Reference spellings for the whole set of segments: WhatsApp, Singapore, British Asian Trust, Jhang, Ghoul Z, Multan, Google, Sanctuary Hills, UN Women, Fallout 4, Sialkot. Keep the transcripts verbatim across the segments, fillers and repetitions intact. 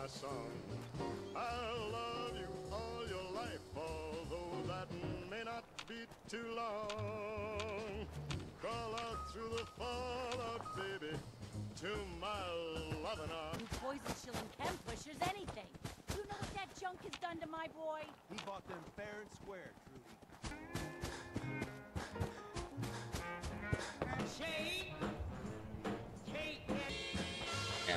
my song. I'll love you all your life, although that may not be too long. Crawl out through the fallout, baby, to my lovin' arm. You poison shilling chem pushers, anything. You know what that junk has done to my boy? He bought them fair and square, Trudy. Shade! Yeah.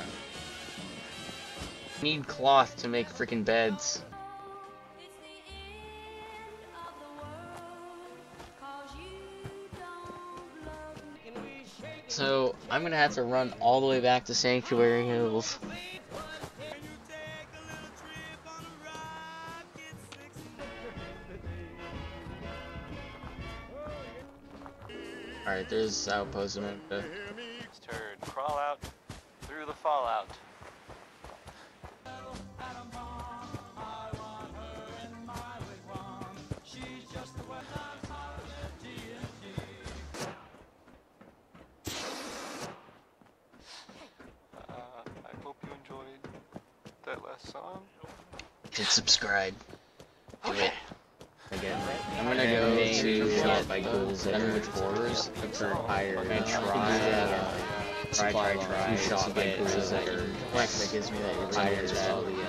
Need cloth to make freaking beds. So I'm gonna have to run all the way back to Sanctuary Hills. Alright, there's this outpost in a minute. Turn, crawl out through the fallout. Hit subscribe. Okay. Again, I'm gonna go to get my Ghoul Z horrors for higher and try uh, try try try shot by Ghoul Z. That gives me that higher quality.